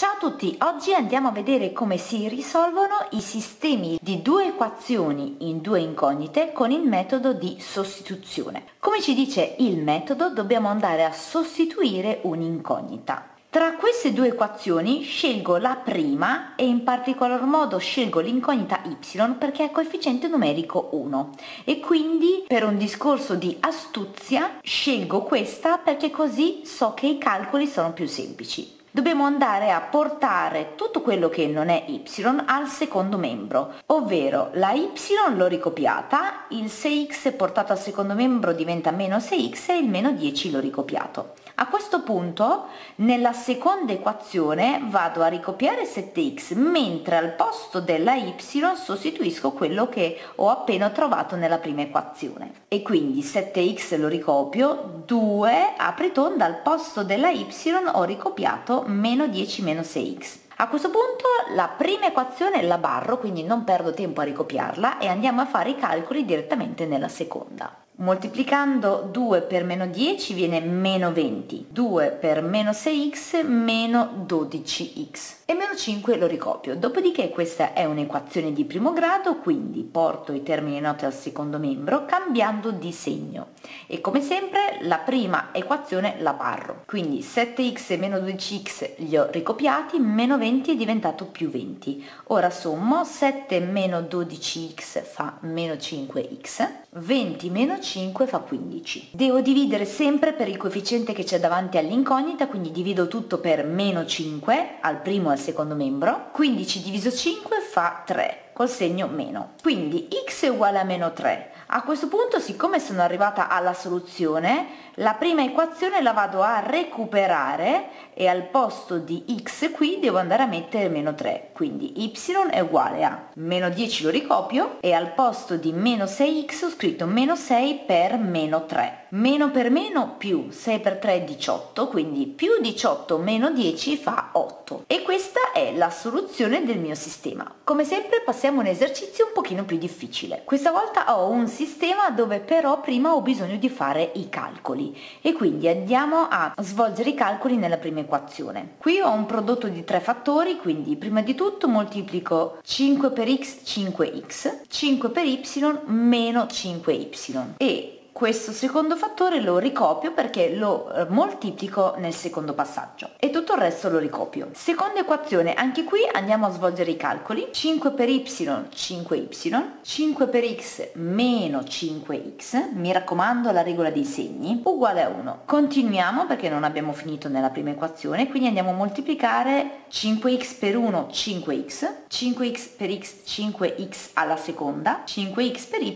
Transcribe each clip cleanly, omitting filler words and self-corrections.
Ciao a tutti, oggi andiamo a vedere come si risolvono i sistemi di due equazioni in due incognite con il metodo di sostituzione. Come ci dice il metodo, dobbiamo andare a sostituire un'incognita. Tra queste due equazioni scelgo la prima e in particolar modo scelgo l'incognita y perché è coefficiente numerico 1 e quindi per un discorso di astuzia scelgo questa perché così so che i calcoli sono più semplici. Dobbiamo andare a portare tutto quello che non è y al secondo membro, ovvero la y l'ho ricopiata, il 6x portato al secondo membro diventa meno 6x e il meno 10 l'ho ricopiato. A questo punto nella seconda equazione vado a ricopiare 7x mentre al posto della y sostituisco quello che ho appena trovato nella prima equazione. E quindi 7x lo ricopio, 2 apritonda al posto della y ho ricopiato meno 10 meno 6x. A questo punto la prima equazione la barro, quindi non perdo tempo a ricopiarla e andiamo a fare i calcoli direttamente nella seconda. Moltiplicando 2 per meno 10 viene meno 20, 2 per meno 6x meno 12x e meno 5 lo ricopio. Dopodiché questa è un'equazione di primo grado, quindi porto i termini noti al secondo membro cambiando di segno e come sempre la prima equazione la barro. Quindi 7x e meno 12x li ho ricopiati, meno 20 è diventato più 20. Ora sommo 7 meno 12x fa meno 5x, 20 meno 5 fa 15. Devo dividere sempre per il coefficiente che c'è davanti all'incognita, quindi divido tutto per meno 5 al primo e al secondo membro. 15 diviso 5 fa 3 col segno meno, quindi x è uguale a meno 3. A questo punto, siccome sono arrivata alla soluzione, la prima equazione la vado a recuperare e al posto di x qui devo andare a mettere meno 3, quindi y è uguale a meno 10 lo ricopio e al posto di meno 6x ho scritto meno 6 per meno 3. Meno per meno più, 6 per 3 è 18, quindi più 18 meno 10 fa 8 e questa è la soluzione del mio sistema. Come sempre passiamo a un esercizio un pochino più difficile. Questa volta ho un sistema dove però prima ho bisogno di fare i calcoli e quindi andiamo a svolgere i calcoli nella prima equazione. Qui ho un prodotto di tre fattori, quindi prima di tutto moltiplico 5 per x 5x, 5 per y meno 5y e questo secondo fattore lo ricopio perché lo moltiplico nel secondo passaggio e tutto il resto lo ricopio. Seconda equazione, anche qui andiamo a svolgere i calcoli. 5 per y 5y, 5 per x meno 5x, mi raccomando la regola dei segni, uguale a 1. Continuiamo perché non abbiamo finito nella prima equazione, quindi andiamo a moltiplicare 5x per 1 5x, 5x per x 5x alla seconda, 5x per y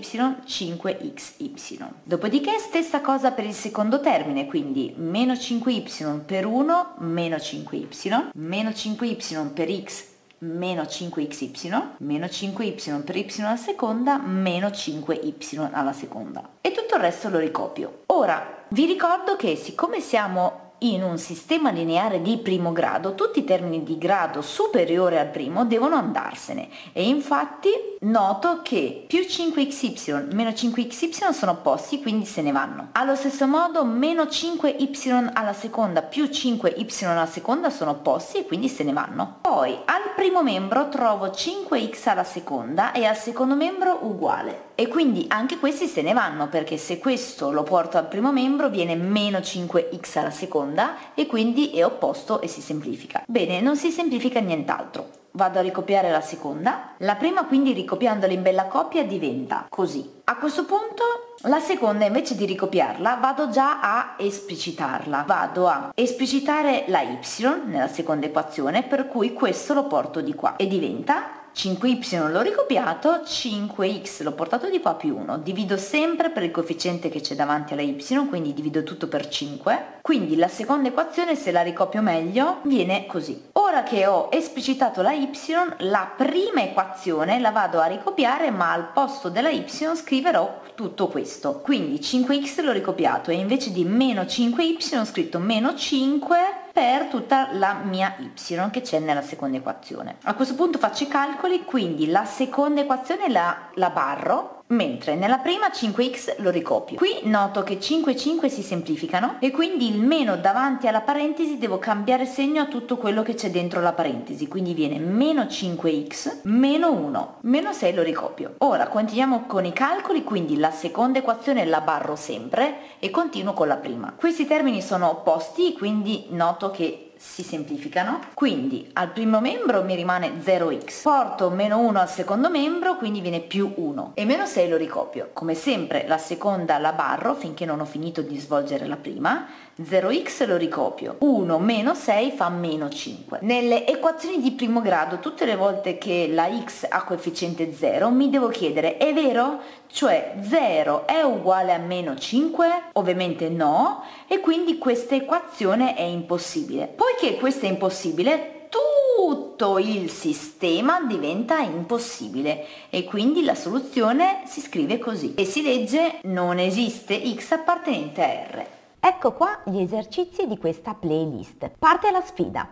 5xy. Dopodiché stessa cosa per il secondo termine, quindi meno 5y per 1 meno 5y, meno 5y per x meno 5xy, meno 5y per y alla seconda, meno 5y alla seconda. E tutto il resto lo ricopio. Ora, vi ricordo che siccome siamo in un sistema lineare di primo grado, tutti i termini di grado superiore al primo devono andarsene e infatti noto che più 5xy meno 5xy sono opposti, quindi se ne vanno. Allo stesso modo meno 5y alla seconda più 5y alla seconda sono opposti e quindi se ne vanno. Poi al primo membro trovo 5x alla seconda e al secondo membro uguale e quindi anche questi se ne vanno perché se questo lo porto al primo membro viene meno 5x alla seconda e quindi è opposto e si semplifica. Bene, non si semplifica nient'altro. Vado a ricopiare la seconda, la prima quindi ricopiandola in bella copia diventa così. A questo punto la seconda invece di ricopiarla vado già a esplicitarla, vado a esplicitare la y nella seconda equazione per cui questo lo porto di qua e diventa 5y l'ho ricopiato, 5x l'ho portato di qua più 1, divido sempre per il coefficiente che c'è davanti alla y, quindi divido tutto per 5, quindi la seconda equazione se la ricopio meglio viene così. Ora che ho esplicitato la y, la prima equazione la vado a ricopiare ma al posto della y scriverò tutto questo, quindi 5x l'ho ricopiato e invece di meno 5y ho scritto meno 5 per tutta la mia y che c'è nella seconda equazione. A questo punto faccio i calcoli, quindi la seconda equazione la barro, mentre nella prima 5x lo ricopio. Qui noto che 5 e 5 si semplificano e quindi il meno davanti alla parentesi devo cambiare segno a tutto quello che c'è dentro la parentesi, quindi viene meno 5x meno 1, meno 6 lo ricopio. Ora continuiamo con i calcoli, quindi la seconda equazione la barro sempre e continuo con la prima. Questi termini sono opposti, quindi noto che si semplificano, quindi al primo membro mi rimane 0x, porto meno 1 al secondo membro, quindi viene più 1, e meno 6 lo ricopio. Come sempre la seconda la barro finché non ho finito di svolgere la prima, 0x lo ricopio, 1 meno 6 fa meno 5. Nelle equazioni di primo grado tutte le volte che la x ha coefficiente 0 mi devo chiedere: è vero? Cioè 0 è uguale a meno 5? Ovviamente no, e quindi questa equazione è impossibile. Poiché questo è impossibile, tutto il sistema diventa impossibile e quindi la soluzione si scrive così e si legge: non esiste x appartenente a R. Ecco qua gli esercizi di questa playlist. Parte la sfida.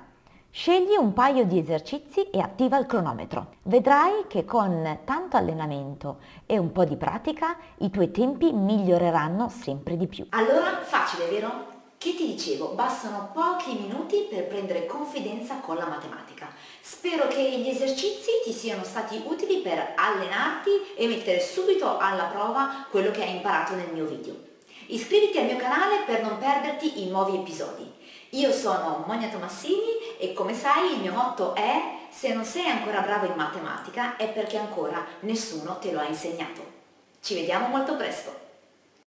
Scegli un paio di esercizi e attiva il cronometro. Vedrai che con tanto allenamento e un po' di pratica i tuoi tempi miglioreranno sempre di più. Allora, facile, vero? Che ti dicevo, bastano pochi minuti per prendere confidenza con la matematica. Spero che gli esercizi ti siano stati utili per allenarti e mettere subito alla prova quello che hai imparato nel mio video. Iscriviti al mio canale per non perderti i nuovi episodi. Io sono Monia Tomassini e come sai il mio motto è: se non sei ancora bravo in matematica è perché ancora nessuno te lo ha insegnato. Ci vediamo molto presto!